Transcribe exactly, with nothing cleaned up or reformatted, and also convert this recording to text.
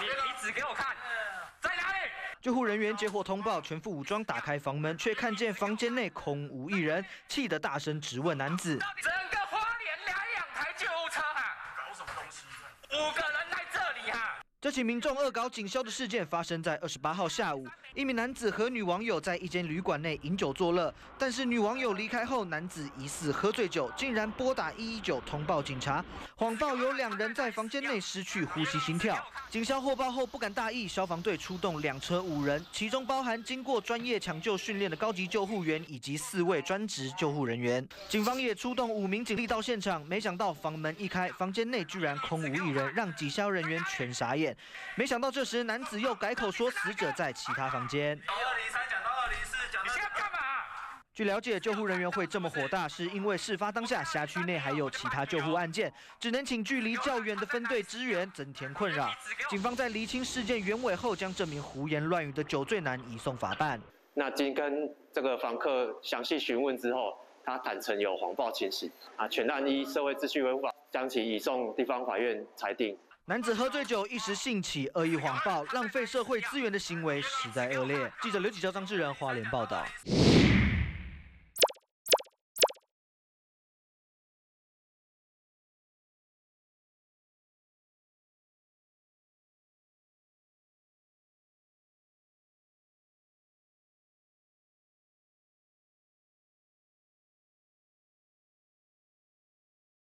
你你指给我看，在哪里？救护人员接获通报，全副武装打开房门，却看见房间内空无一人，气得大声质问男子：整个花莲来两台救护车啊，搞什么东西？五个人在这里啊！ 这起民众恶搞警消的事件发生在二十八号下午，一名男子和女网友在一间旅馆内饮酒作乐，但是女网友离开后，男子疑似喝醉酒，竟然拨打一一九通报警察，谎报有两人在房间内失去呼吸心跳。警消获报后不敢大意，消防队出动两车五人，其中包含经过专业抢救训练的高级救护员以及四位专职救护人员。警方也出动五名警力到现场，没想到房门一开，房间内居然空无一人，让警消人员全傻眼。 没想到这时男子又改口说死者在其他房间。二零三讲到二零四，你现在干嘛？据了解，救护人员会这么火大，是因为事发当下辖区内还有其他救护案件，只能请距离较远的分队支援，增添困扰。警方在厘清事件原委后，将这名胡言乱语的酒醉男移送法办。那经跟这个房客详细询问之后，他坦承有谎报情形啊，全案依社会秩序维护法将其移送地方法院裁定。 男子喝醉酒，一时兴起，恶意谎报，浪费社会资源的行为实在恶劣。记者刘启超、张志仁，花莲报道。